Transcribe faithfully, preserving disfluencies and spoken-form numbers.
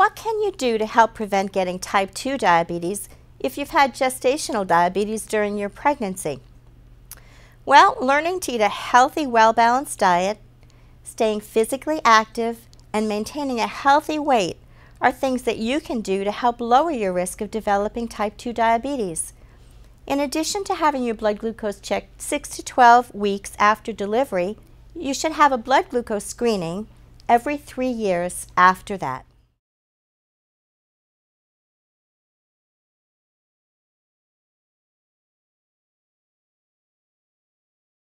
What can you do to help prevent getting type two diabetes if you've had gestational diabetes during your pregnancy? Well, learning to eat a healthy, well-balanced diet, staying physically active, and maintaining a healthy weight are things that you can do to help lower your risk of developing type two diabetes. In addition to having your blood glucose checked six to twelve weeks after delivery, you should have a blood glucose screening every three years after that.